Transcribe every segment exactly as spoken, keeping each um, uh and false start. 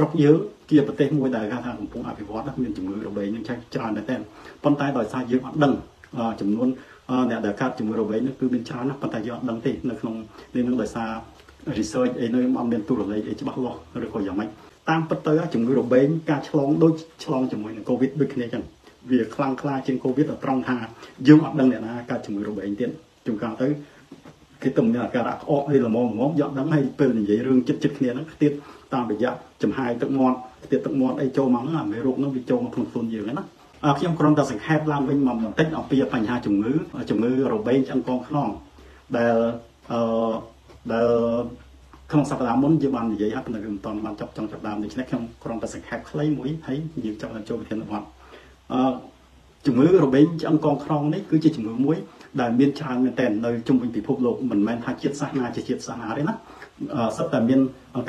สรุปเยอะเกี่ยวกับประเทศมวยแต่การทางของผมอภิวัตน์มีจุดมือเราเลยยังใช้จานได้แต่ปันไตต่อยสายเยอะดังจำนวนเนี่ยแต่การจุดมือเราเลยนั่นคือเป็นจานนะปันไตเยอะดังตีในขนมในนั่งต่อยสายรีเสิร์ชไอ้ในมันเป็นตัวอะไรไอ้จะบอกว่าเราคอยอย่างไรตามปัจจัยจุดมือเราเลยการฉลองโดยฉลองจุดมือในโควิดด้วยกันกันเวียคลางคลาเช่นโควิดตรองทาเยอะดังเนี่ยนะการจุดมือเราเลยเตี้ยจุดการเต้cái tầm này cả đã ọ đây là món món dọn đắng hay bên vậy rương chích chích kia nó tiết tam bị dặn chấm hai tận ngon tiết tận ngon đây châu mắm là mấy ruột nó bị châu mà phồng phồng nhiều cái đó à khi ông con ta sành hai lam bên mầm tết ông bây giờ thành hai chủng ngữ chủng ngữ rồi bên trong con non để để không sao làm muốn như bàn vậy hết là toàn bàn chọc trong chọc làm thì chắc không con ta sành hai lấy mũi thấy nhiều trong là châu bị thiên hoạt chủng ngữ rồi bên trong con non đấy cứ chỉ chủng ngữ mũiแต่เมียนชาญแต่ในจุ่มเป็นปีพบโลกเหมือนแม่ทาเชียสานาเชียสานาเลยนะสัตว์แต่เมียน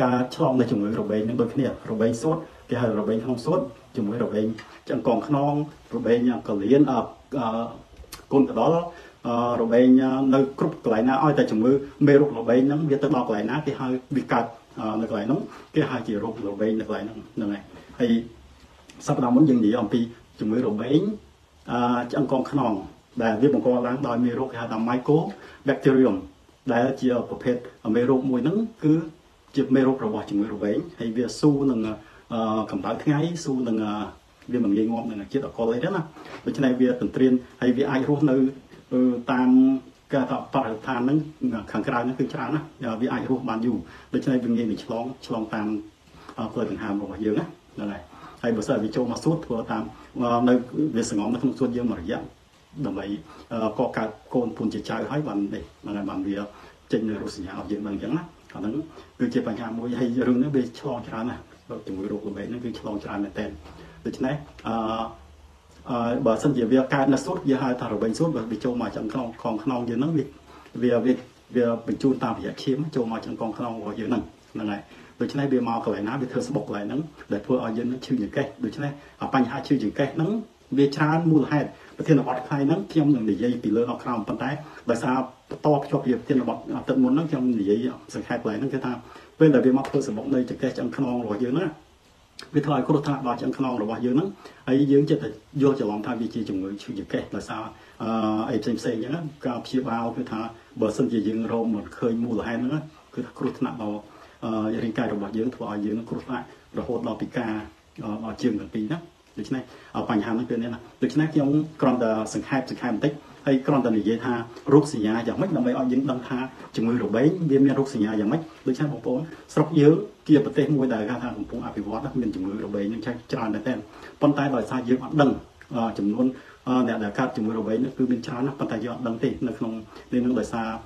การฉลองในจุ่มเอรบเองนั่นโดยเนี่ยรบเองสดที่ให้รบเองห้องสดจุ่มเอรบเองจังกองขนองรบเองอย่างเกลียนคนแต่ดอลรบเองในกรุ๊ปหลายนะอ้อยแต่จุ่มเอเมรุรบเองนั้นเวียดตะลอกหลายนะที่ให้วิกัดในหลายน้องที่ให้จีรุรบเองในหลายน้องนั่นไงไอ้สัตว์ดำมันยังดีอ่ะปีจุ่มเอรบเองจังกองขนองแต่วิบงกรล้างดอยเมรุกาทำไมโก้แบคทีเรียมได้เจียประเภทเมรุกมวยนั้นคือจีเมรุกระบาดจีเมรุกเองให้เวียสู้หนึ่งคำถามง่ายสู้หนึ่งเวียมันง่ายงอมหนึ่งจีตะกอเลยได้นะเพราะฉะนั้นเวียตื่นเต้นให้เวียไอรู้ในตามการต่อปฏิทานนั้นขังกลางนั้นคือชานะเวียไอรู้บานอยู่เพราะฉะนั้นเวียง่ายฉลองฉลองตามเปิดถึงหามบอกเยอะนะนั่นแหละให้บริษัทวิโจมาสู้ตัวตามในเวียสงอมมาทุ่งสู้เยอะหมดเยอะดังไรก็การโกนปุ่นจิตใจให้บันเดมันบันเดียวเจนรู้สัญญาเอาเยอะบางอย่างนะตอนนั้นคือเจ็บปัญหามวยให้เรื่องนั้นไปชะลอช้านะจุ่มวยโรคระบาดนั่นคือชะลอช้าในเต้นโดยเฉพาะบาดเส้นเยื่อเวียการนัดสุดเยื่อหายทารกเป็นสุดบาดไปโจมาจังกองกองขนองเยอะนั่งเวียเวียเวียเป็นจูนตามเหยียดเชี่ยมโจมาจังกองขนองหัวเยอะนั่งนั่นไงโดยเฉพาะเบียเมาก็ไหลน้ำเบียเธอสบกไหลนั่งแต่พวกเอาเยอะนั่งชื่ออย่างแก่โดยเฉพาะปัญหาชื่ออย่างแก่นั่งเวียชามูลเหตุเทียนวัดใครนั้นเทียมหนึ่งในยัยปีเลือดครามปันไตแต่ซาตอกชอบเทียบเทียนวัดตัดมนนั้นเทียมหนึ่งในยัยสังเกตหลายนั้นคือทางเวลาเบียมาเพื่อสมบัติในจักรจังขนองหล่อเยอะนะวิทยาลัยโคตรธาตุจังขนองหล่อเยอะนั้นไอ้เยอะจะแต่โยจะลองทำวิจิตรจงเลยชื่อจักรแต่ซาไอ้เซมเซงอย่างนั้นกับชีวาวคือทางเบอร์สันยิงรมเหมือนเคยมูลแห่งนั้นคือโคตรธาตุร่างกายหล่อเยอะถวายเยอะโคตรธาตุระหดเราปีกาเราเจียงหนึ่งปีนะđược chứ này, ở phần hàng nó kêu nên là được chứ này khi ông còn đã sừng hai sừng hai một tết hay còn đã nghỉ giải tha rút xì nhà chẳng mấy năm mấy ở những năm tha chừng mười độ bấy viêm nhà rút xì nhà chẳng mấy được chứ này bóng bóng sọc dứa kia bật tên môi đại ca thang của ông Apiwat đó mình chừng mười độ bấy nhưng chắc chắn là tên con tay đòi xa dứa hoạt động chừng luôn nè đại ca chừng mười độ bấy nó cứ bên trái nó con tay dứa hoạt động thì nó không nên nó đòi xa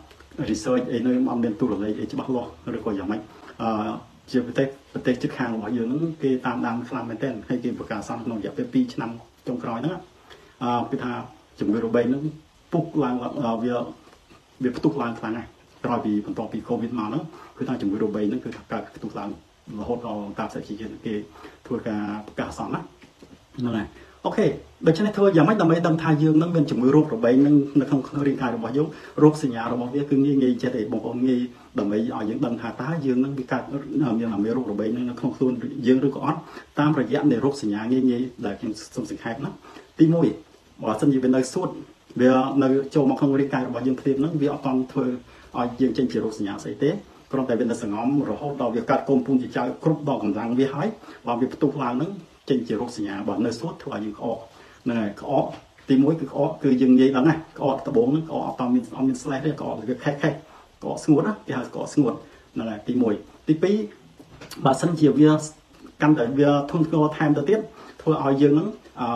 research ấy nơi ông bên tu được đấy chứ bác lo được coi chẳng mấyเจียบเตะเตะจุดแข็งหล่อเยอะนั้นเกตามดังคลามเต้นให้เกประกาศสั่งนองอย่าไปปีชั้นนำจงกรอยนะพิธาจุ่มเวรเบนนั้นปุกลางเวียเวียประตูลางคลางไงรอปีผลต่อปีโควิดมานั้นพิธาจุ่มเวรเบนนั้นคือการประตูลางเราหดเราตามสายชีวิตเกทัวร์การประกาศสั่งนะนั่นไงโอเคโดยเฉพาะเธออย่าไม่ทำให้ดังทายยืนนั่งเป็นจุ่มเวรเบนนั่งนั่งของเรียนการเราบอกยุ่งโรคสัญญาเราบอกเรียกคืองี้งี้เจตบอกว่างี้ดังไปเอาอย่างดังหาตาเยื่อนั้นมีการมีหลังมีโรคระบาดนั้นของส่วนเยื่อหรือก้อนตามระยะในโรคสัญญาเงี้ยๆแต่ยังสมสิ่งแคบนะที่มุ่ยว่าสัญญาเป็นในส่วนเวลาในโจมของบริการว่ายังเทียมนั้นวิอัตอนเธอเอาอย่างเช่นโรคสัญญาใส่เตะกรณีเป็นในสังคมเราเข้าต่อวิการกลมปุ่นจิตใจครบดอกกำลังวิหายว่าวิประตูลางนั้นเช่นโรคสัญญาว่าในส่วนเธอเอาอย่างออกนั่นก็ออกที่มุ่ยก็ออกคือยังยังดังไงก็ออกตะบงนั้นก็ออกตามมินตามมินสไลด์เรียกก็ออกหรือแค่แค่เกาะสงวนนะที่หาเกาะสงวนนั่นแหละตีมวยตีปีบาดสันเจียเวียกันแต่เวียทุ่งโกแทมตะเตี้ยเธอเอาเยื่อนั้น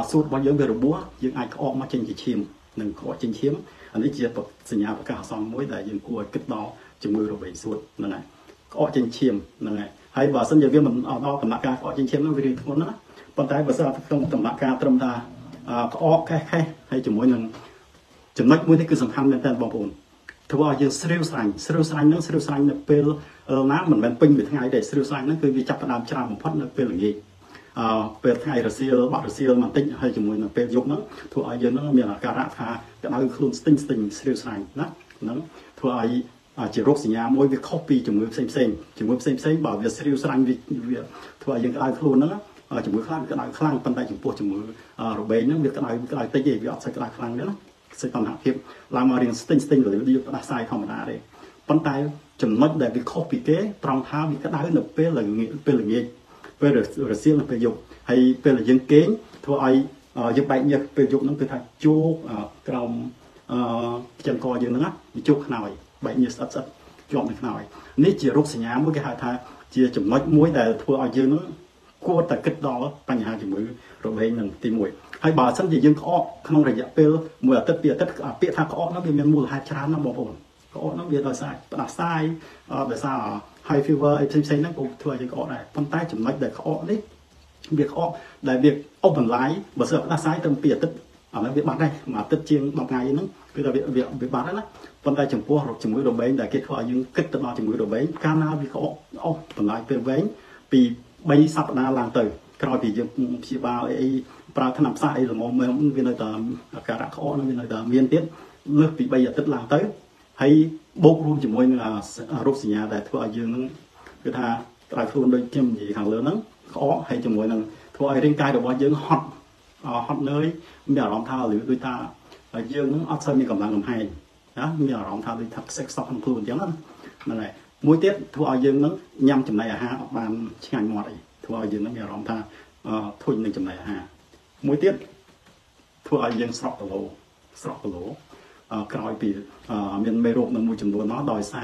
สูตรบอลเยื่อเวียบัวเยื่อไอก็ออกมาเจนจีชิมหนึ่งขอเจนชิมอันนี้เจียแบบสัญญาประกาศสองมวยแต่ยังกลัวกิดดอจมือเราไปสูตรนั่นแหละก็ออกเจนชิมนั่นแหละให้บาดสันเจียเวียมันเอาดอกตำหนักการก็ออกเจนชิมนั่นไปดึงทุกคนนะปัจจัยบาดสันต้องตำหนักการตรมตาก็ออกแค่แค่ให้จมือหนึ่งจมือมวยนี่คือสำคัญในแต่บางคนถ้าว่ายังเสรียสังเสรียสังนั้นเสรียสังเนี่ยเป็นน้ำเหมือนเป็นปิงอยู่ทั้งไงแต่เสรียสังนั้นคือวิจับประดามชราของพัดเนี่ยเป็นอย่างนี้เป็นทั้งไงรัสเซียบารัสเซียมันติดให้จมูกเนี่ยเป็นยกนั้นถ้าว่ายังนั้นมีหลักการราคาแต่เราคือคลุมสติงสติงเสรียสังนะนั้นถ้าว่า จะโรคสัญญาโมยวิเคราะห์ปีจมูกเซ็งเซ็งจมูกเซ็งเซ็งบ่าวเวสเรียสลังวิเวียทว่ายังไงครูนั้นจมูกคลั่งกระดายคลั่งปันใดจมูกจมูกรูเบนนั้นวิกระดายวิกระดายเตยเยี่ยวิอัดใส่กระดายคลั่งนั้นใส่ตำหนักเพียบลามาเรียนสติงสติงหรือดีกระดายใส่ธรรมดาเลยปันใดจมูกได้วิเคราะห์ปีเก๋ตรองเท้าวิกระดายหนึ่งเปลือกเงี้ยเปลือกเงี้ยเปลือกเรียนเปลือกให้เปลือกยังเก่งทว่าไอ้ยังไปยังเปลือกนั้นเป็นทางโจกกลมจังกอยังนั้นโจกหน่อยใบเนื้อสัตว์จอมหน่อยนี่จะรูปสัญญาเมื่อกี้หาทางจะจมูกมวยแต่ทัวเอาเยอะนั้นกู้แต่กึศดอปัญหาจมูกเราไปหนึ่งตีมวยให้บ่าสั้นจะยังข้อขนมระยะเปลือกมวยตัดเปียตัดเปียทางข้อนั้นเป็นมูลหายชราหน้าบ่อผมข้อนั้นเป็นอะไรใส่ปลาใส่แบบใส่ไฮฟิวเวอร์ไอ้เซนนั่งกูทัวจะข้อไหนพันท้ายจมูกแต่ข้อนี้เบียข้อแต่เบียเอาผลไหลแบบเสือปลาใส่ตัดเปียตัดอะไรแบบนั้นมาตัดเชียงแบบไงนั้นคือเราเบียเบียเบียแบบนั้นปัญญาจมูกเราจมูกเราเบนแต่เกิดว่ายังคิดตัวจมูกเราเบนการน่าวิเคราะห์เอาปัญญาเป็นเบนปีใบสับนาลางเตยกลายเป็นชีบาไอปลาถนัดสายหรือมองเมืองวินัยตามการข้อนั้นวินัยตามเมียนเตี้ยเลือกปีใบหยาดติดลางเตยให้บกรูมจมูกนี่ละรูปสัญญาแต่ทั่วยังนั้นคือถ้าหลายคนโดยเข้มยี่ขังเลือนั้นข้อให้จมูกนั้นทั่วไอร่างกายเราว่ายังฮอตฮอตเลยมีอารมณ์ท่าหรือด้วยตายังนั้นอัศมีกำลังลมหายมีอารมณ์ทางด้วยทักเซ็กซ์สองคนพูดอย่างนั้นนั่นแหละมุ้ยเตี้ยทัวร์ยืนนั้นย่ำจำไหนอะฮะออกมาใช้งานงอได้ทัวร์ยืนนั้นมีอารมณ์ทางทุนหนึ่งจำไหนอะฮะมุ้ยเตี้ยทัวร์ยืนสระตะโลสระตะโลกลายปีมีเมรุมันมุ้ยจำนวนน้อยดอยซา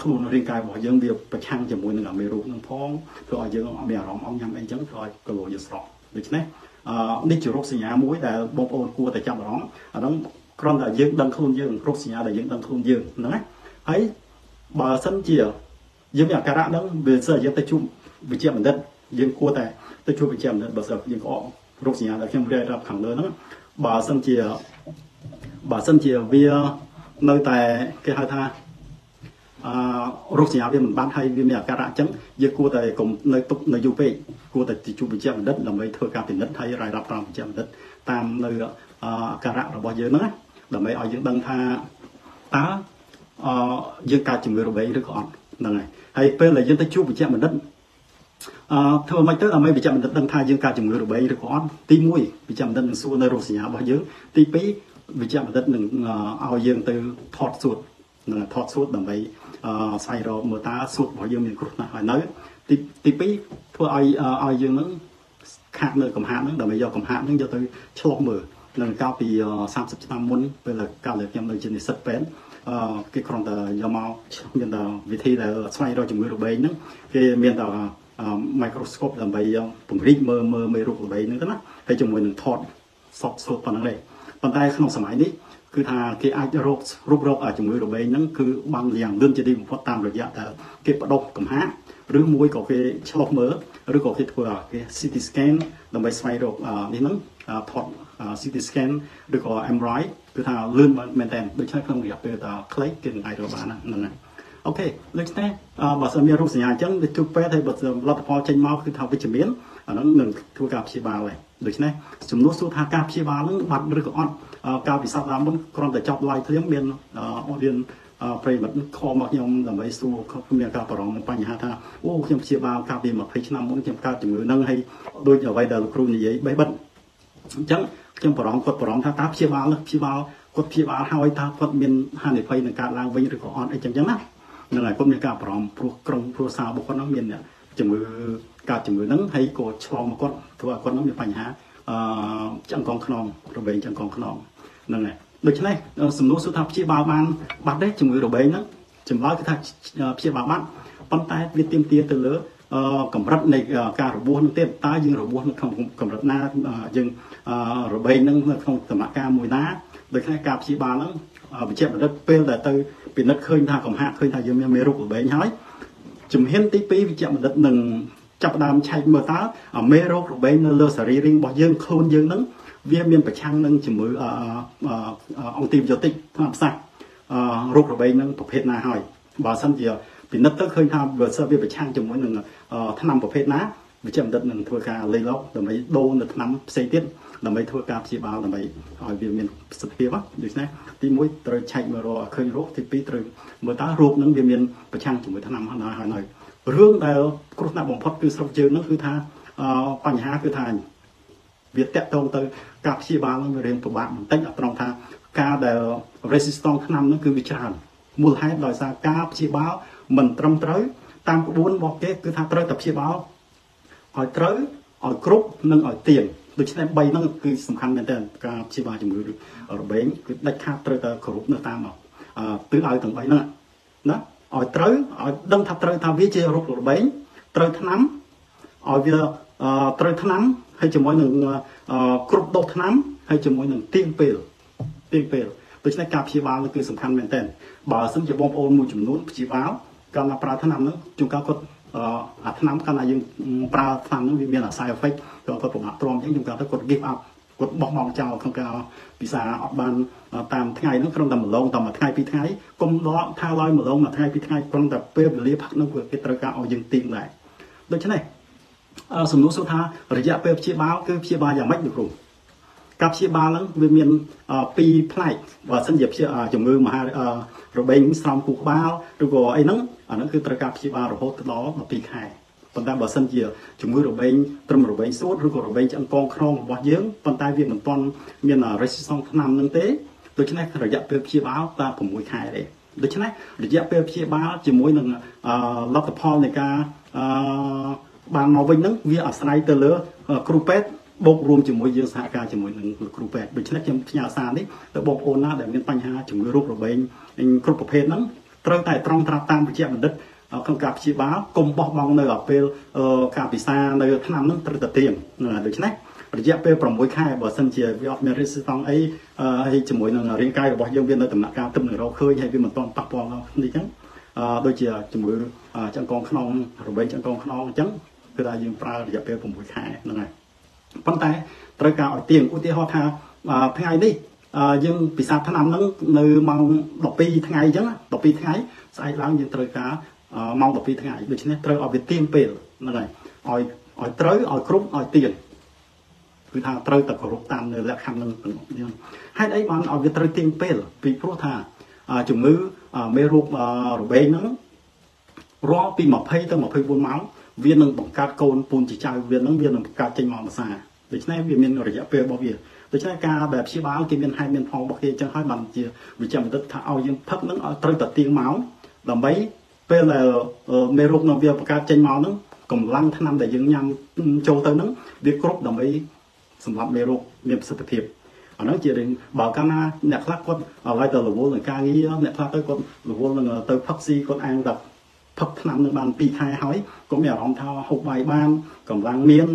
ครูนเรียนกายบอกยืนเดียวประชันจำนวนหนึ่งเมรุนั่งพ้องทัวร์ยืนมีอารมณ์อ่อนยำเองจังทัวร์กระโหลกยืนสระดูใช่ไหมนี่จุดโรคสัญญามุ้ยแต่บอบโอนกลัวแต่จำร้องอันนั้นครั้งแต่ยืนดังคลุนยืนรูปสัญญาแต่ยืนดังคลุนยืนนะไอ้บ่าสั้นเจี๋ยยืนอย่างการะนั้นเบื่อเสียยืนตะจุ่มเบื่อเจี๋ยเหมือนเดิมยืนคู่แต่ตะจุ่มเบื่อเจี๋ยเหมือนเดิมบ่าเสียยืนอ่อนรูปสัญญาแต่เข้มเรียรับขังเลยนะบ่าสั้นเจี๋ยบ่าสั้นเจี๋ยเวียในแต่เกี่ยวกับรูปสัญญาเวียมันบ้านไทยเวียอย่างการะจังยืนคู่แต่กลุ่มในตุกในยูเป้คู่แต่ตะจุ่มเบื่อเจี๋ยเหมือนเดิมเราไม่เท่ากันแต่เดิมไทยรายรับตามเบื่อเจี๋ยเหมือนเดิมตามในการะเราบ่าเยอะนะแต่ไม่เอายังดังท่าตายังการจมูกเราเบยหรือก่อนนั่นไงให้เป็นเลยยังตะจุบไปแจมมันนั้นเธอไม่เตอร์ไม่ไปแจมมันนั้นดังท่ายังการจมูกเราเบยหรือก่อนตีมุ้ยไปแจมมันนั้นหนึ่งส่วนในรูปสัญญาบ่อยเยอะตีปีไปแจมมันนั้นหนึ่งเอายังตัวถอดสูตรนั่นถอดสูตรแต่ไม่ใส่เราเมื่อตาสูตรบ่อยเยอะมีกรุ๊ปนะไอ้น้อยตีตีปีเธอเอาเอายังนั้นขาดเนื้อกำหันนั้นแต่ไม่ยอมกำหันนั้นจะตัวชลบมือนั่นก้าวปีสามสิบสามมุนเป็นเลยก้าวเลยยังเลยจะในสัตว์เป็นกี่ครั้งแต่ยามาเมียนดาววิธีแต่สมัยเราจมูกรูเบย์นั้นกี่เมียนดาวไมโครสโคปแต่ใบปุ่มริบเมอเมอไม่รูรูเบย์นั้นนะให้จมูกหนึ่งถอดสอดสูดปานนั้นเลยปานใดขนมสมัยนี้คือทางกี่อาจจะโรครูปโรคอาจจมูกรูเบย์นั้นคือบางอย่างเรื่องจะดีผมพอตามระยะแต่กี่ประดกกับฮะหรือมวยก็คือชลบเมอหรือก็คือตัวกี่ซีทีสแกนแต่ใบสมัยเรานี่นั้นถอดซีทีสแกนหรือก็เอ็มไรท์คือถ้าเลื่อนมาแมนแตนโดยใช้เครื่องเรียบเป็นตาคลิกกันไอโรบานะนั่นนะโอเคเรื่องนี้บทสมีรูปสัญญาจังทุกแปรไทยบทรับพอเช่นเมาคือทำวิจมินอันนั้นหนึ่งคือการพิบาลเลยโดยใช่ไหมสมนุสุธาการพิบาลนั้นบัตรหรือก็อ่อนการวิสาระมันกรอนแต่จับลายเทียมเบียนเบียนเปรย์แบบคอมักยมแต่ไม่สู้เขาเมียการประลองปัญหาท่าโอ้ยังพิบาลการเบียนแบบพิชนามมันยังการจมูกนั่งให้โดยเอาไว้เดาครูนี่ยัยใบบัตรจังจังปรองกดปรองท่าตาพิบาลพิบาลกดพิบาลหายตากดเมียนหันไปในการล้างไว้หรือก็อ่อนไอ้จังจังนะนั่นแหละก็มีการปรองพวกกรงพวกสาวบุคคลน้ำเมียนเนี่ยจมูกการจมูกนั้นให้กดชลองมากดถือว่าคนนั้นมีปัญหาจังกองขนมระเบิดจังกองขนมนั่นแหละโดยเฉพาะสมนุสุธาพิบาลมันบัดได้จมูกระเบิดนั้นจมูกก็ท่าพิบาลมันปั้นตายวิตเตียมเตี้ยเตลือกำลังในการระบุนั้นเต็มตายิงระบุนั้นของกำลังหน้ายิงระเบิดนั้นของสมัครการมวยนะโดยใช้การพิบาลนั้นวิจัยมาได้เป็นแต่ตัวเป็นนักเคยทางของหาเคยทางยังไม่รู้ระเบิดย้อยจุดเห็นตีปีวิจัยมาได้หนึ่งจับดามใช้เมื่อตาไม่รู้ระเบิดนั้นเลือดสรีริงบ่ยิงโคลนยิงนั้นเวียนเมียนประชันนั้นจมูกองตีมโยติทำสักรู้ระเบิดนั้นประเภทนาหอยบ่สันเดียวเป็นนักเคยทำเบอร์เซอร์เบียประชันจมูกหนึ่งถ้านำประเภทนะ ไม่ใช่ดัดนั่นทัวร์การเลยแล้วแต่ไม่โดนน้ำเสียทิ้งแต่ไม่ทัวร์การสีบาวแต่ไม่เอาเวียนเวียนสเปียร์วัดดูสินะที่มุ้ยเตยชัยมารอเคยรู้ที่ปีเตยเมื่อตารูปนั้นเวียนเวียนประชันถึงเมื่อท่านำหน่อยหน่อยเรื่องแต่กรุ๊ปนักบ่มพัดคือสำเร็จนั่นคือท่าปัญหาคือท่าเวียดเตะตรงเตยกับสีบาวแล้วเรียนประวัติมันเต็งอัตรองท่าการแต่ resistance ท่านำนั่นคือวิจารณ์มูลเหตุโดยสารกับสีบาวมันตรมเตยตามกระบวนบอกเกตคือท่าเตยกับสีบาวออยเต๋อออยกรุ๊ปนึ่งออยเตียงโดยเฉพาะใบนั่นคือสำคัญแต่การชีวาจมูกออยเบงคือได้ค่าเต๋อแต่กรุ๊ปนั่นตามออกตื้อออยถึงใบนั่นนะออยเต๋อออยดังทับเต๋อทำวิจัยรูปออยเบงเต๋อทั้งน้ำออยเวียเต๋อทั้งน้ำให้จมูกหนึ่งกรุ๊ปโดทั้งน้ำให้จมูกหนึ่งเตียงเปลเตียงเปลโดยเฉพาะการชีวานั่นคือสำคัญแต่บ่อซึ่งจะบ่มโอนมูลจมูกชีวาการมาปราถนำนั้นจุกากรอัตน้ำกันอะไรยังปลาทางนั้นมีหลายสายไฟก็กดปุ่มอัตรอมยังอยู่การถ้ากดเก็บอัพกดบล็อกมองเจ้าข้างกาวปีศาจบานตามทั้งไงนั่งกลางต่ำหมดลงต่ำหมดทั้งไงปีทั้งไงก้มล้อท่าลอยหมดลงหมดทั้งไงปีทั้งไงกลางแต่เปรี้ยวเลี้ยพักนั่งเกิดกิจการเอายังตีนไหลโดยเช่นไรสมนุสุธาระยะเปรี้ยวชี้บ้าคือชี้บ้าอย่างไม่หยุดรู้กับชี้บ้านั้นมีปีไพร์ว่าสัญญาชี้จมูกมาเราเบ่งสามกุกบ้าดูก่อไอ้นั้นอันนั้นคือตระการพิบาร์โฮตล้อมาปีไข่ปัญญาบาสันเจียจมูกเราเบ่งตรมเราเบ่งสูดหรือก็เราเบ่งจังกองครองวัดเยื้องปัญญาเวียนเหมือนตอนเมียนอะไรสิสองนำนั่งเต้โดยเช่นนั้นระยะเปรี้ยวพิบาร์ตาผมมวยไข่เลยโดยเช่นนั้นระยะเปรี้ยวพิบาร์จมูกนั่งลับตะพอในการบางมอวิ่งนั่งเวียอัศนัยเตลือกรูเป็ดบกรวมจมูกเยื้องสหการจมูกนั่งกรูเป็ดโดยเช่นนั้นจมูกพญาสารนี่แต่บกโอนหน้าแต่เมียนปัญหาจมูกรูปเราเบ่งกรูประเภทนั้นตรงแต่ตรงตราตามวิจัยมันดึกข้างกับชีบ้ากลมบอกมองในแบบเปลือกกาปิซาในท่าน้ำนั้นตระเตียงโดยเฉพาะระยะเปลือกปลอมมวยไข่บ่อสันเจียวิออฟเมริสตังไอ้ไอ้จมูกหนึ่งเรียงกายบ่อยังเวียนในตำหนักการตึมหนึ่งเราเคยให้เป็นเหมือนตอนปักปองเราดีจังโดยเฉพาะจมูกจังกองขนองหรือใบจังกองขนองจังคือได้ยิงปลาระยะเปลือกปลอมมวยไข่นั่นไงปั้นแต่ตระการออกเตียงอุติหอทาพายนี่ยังปีศาจท่านำนั้นในมองดอกปีทั้งไงจังดอกปีทั้งไงสายล้างยังเตยกามองดอกปีทั้งไงโดยเฉพาะเตยออกไปเตียงเปลือกนั่นไงออยออยเตยออยกรุ๊ปออยเตียงคือทางเตยตะกรุบตามเนื้อและคำนั้นให้ได้มันออยเตยเตียงเปลือกปีพรุ่งทาจุ่มมือไม่รูปหรือเบนนั้นรอปีหมอกให้ตั้งหมอกให้วนเมาส์เวียนหนึ่งบังการโกนปูนจีจายเวียนนั้นเวียนหนึ่งการใจมองมาซาโดยเฉพาะเวียนมันระยะเปลือกบ่เวียนโดยเฉพาะการแบบชีวากินเป็นไฮเป็นพองบอกเลยจะให้มันจะวิจารณ์ถ้าเอายังพักนั้นตรึกตัดเตียงเมาส์ลำไส้เป็นอะไรเมรุกนวีประกาศเจนเมาส์นั้นกำลังท่านำแต่ยังยำโจเตนั้นเดือกรุบลำไส้สำหรับเมรุกมีประสิทธิภาพอันนั้นจะเรื่องบอกกันนะเนี่ยคลาดก็อะไรแต่หลัวหลังการนี้เนี่ยคลาดก็หลัวหลังเตยพักซีก็แอนดับพักท่านำในบ้านปีไข่หอยก็มีรองเท้าหกใบบ้านกำลังเมียน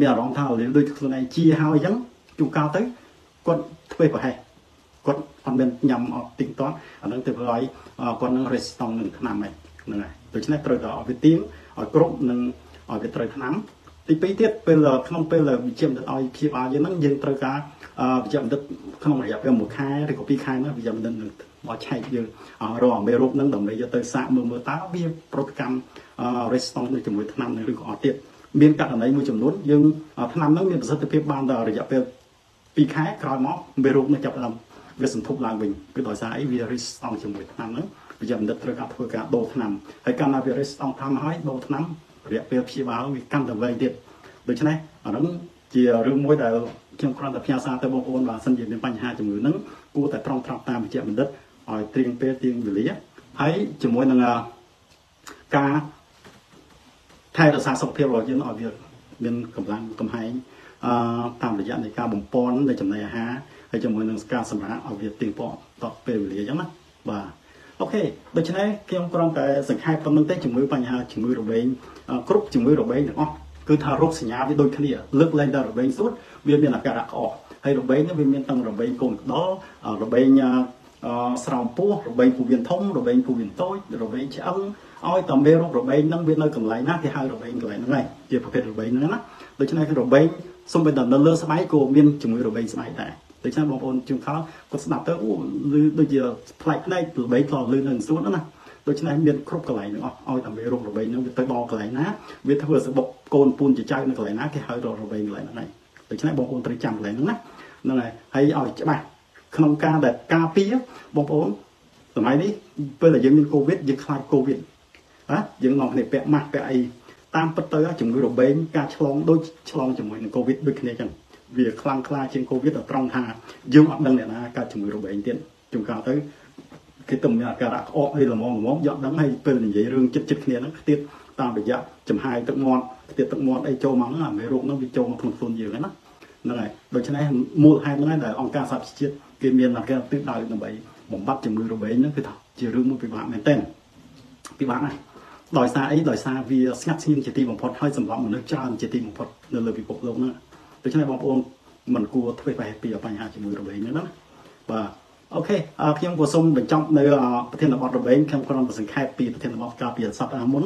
มีรองเท้าหรือโดยส่วนในจีหอยยังจุกาเต้กดเพื่อให้กดความเป็นยำออกติ่งต้อนอันนั้นถือว่าไอ้กดนั่งเรสตองหนึ่งขนาดไหนนั่นไงโดยเฉพาะเตยต่อไปติ้งออกกรุ๊ปหนึ่งออกไปเตยขนามตีปีเทียบเป็นเลยขนมเป็นเลยวิจิมดัดออยพีอาร์ยังนั่งยืนเตยกาวิจิมดัดขนมอยากเป็นหมูไข่หรือปีไข่นะวิจิมดัดหนึ่งหม้อไข่ยืนรอเมรุนั่งดมเลยจะเตยสะมือมือตาเบี้ยโปรแกรมเรสตองหนึ่งจมูกขนามหนึ่งหรือออกเตี้ยเบี้ยกัดอะไรมือจมูกยังขนามนั่งเบี้ยประสิทธิภาพบางแต่ระยะเป็นปีแค่กลายม็อกเบรุกในจับลำเวสันทุบลางวิ่งคือต่อสายวิริสตองจมูกน้ำนั้นพยายามดัดระดับเพื่อการโดดน้ำให้การนำวิริสตองทำให้โดดน้ำเรียบเรียบชีวาวิการแต่เวรเด็ดโดยเช่นนั้นอันนั้นจะเรื่องมวยแต่เกี่ยวกับแต่พิจารณาแต่บางคนว่าสัญญาณเป็นปัญหาจมูกนั้นกูแต่ตรองตรามตามพยายามดัดอ่อยเตรียงเปรี้ยเตรียงวิริยะให้จมูกนั่งการไทยรักษาสุขภาพเราเยอะอ่อยเยอะเป็นกำลังกำไฮตามระยะในการบ่มปอนในจำนวนฮะในจำนวนหนึ่งการสมรรถเอาเวียดตีปอนต่อไปเรียกยังนะบ่าโอเคโดยเฉพาะเกี่ยวกับการแต่สังเกตความตั้งใจจมูกปัญหาจมูกระเบงกรุ๊ปจมูกระเบงอ๋อคือทารกสัญญาไปโดยขั้นเดียร์เลือกเลยดาระเบงสุดเวียนเป็นอากาศออกให้ระเบงนั้นเวียนเป็นตั้งระเบงกลมด้อระเบงสาวปูระเบงผู้เวียนท้องระเบงผู้เวียนโต้ระเบงเชิงอ้อยต่อเมรุระเบงนั่งเวียนเลยกำไรนะที่ให้ระเบงกำไรนั่นไงเกี่ยวกับเพศระเบงนั่นนะโดยเฉพาะระเบงส่งเป็นดันเลือดสบายกูมีนจมูกระเบงสบายแต่โดยเฉพาะบางคนจึงเขาก็สนับเตอร์อู้หรือโดยเฉพาะไพร์ในระเบงต่อเลือดหนึ่งส่วนนั่นนะ โดยฉะนั้นเมียนครบกระไรเนาะเอาแต่เวรระเบิดเนาะไปบกระไรนะเวทเวอร์สบโกนปูนจะใจนั่นกระไรนะที่หายรอระเบิดกระไรนั่นไงโดยฉะนั้นบางคนตรีจังกระไรนั่นนะนั่นไงให้เอาจะไปขนมกาแบบกาปี๊บบางคนสมัยนี้เวลายังมีโควิดยังคลายโควิดอ่ะยังลองเนี่ยแปะมาแปะไอตามประตูจมูกระเบิดการฉลองโดยฉลองจมูกในโควิดด้วยคะแนนกันเวียคลางคลายเช่นโควิดต่อตรองหายืมอันดังเนี่ยนะการจมูกระเบิดเตี้ยจงกล่าวถึงคือตรงนี้การออกให้เรามองมองย้อนดังให้เป็นอย่างไรเรื่องจิตจิตคะแนนนั้นติดตามระยะจำหายตะงอนติดตะงอนไอโจมังนะไม่รู้น้องวิโจมาพลุนพลุนอยู่แล้วนะนั่นไงโดยฉะนั้นมูลหายนั่นแหละองค์การสับจิตเกมีนหลักการติดตามระเบิดบ่มบัดจมูกระเบิดนั่นคือเรื่องมันปีบาเหมือนเต้นปีบาไงลอยซาไอ้ลอยซาวีสกัดซิ่งจิตติมพอดให้สำหรับมันนึกจานจิตติมพอดเดินเลยไปปกลงนะโดยเฉพาะบางองค์มันกลัวทุกไปปีออกไปหาจมูกระเบิดนั่นนะว่าโอเคพี่น้องผู้ชมเป็นจ้องในประเทศนอร์เวย์ระเบิดคำความประสงค์แค่ปีประเทศนอร์เวย์กาเปียสัตว์อาหมุน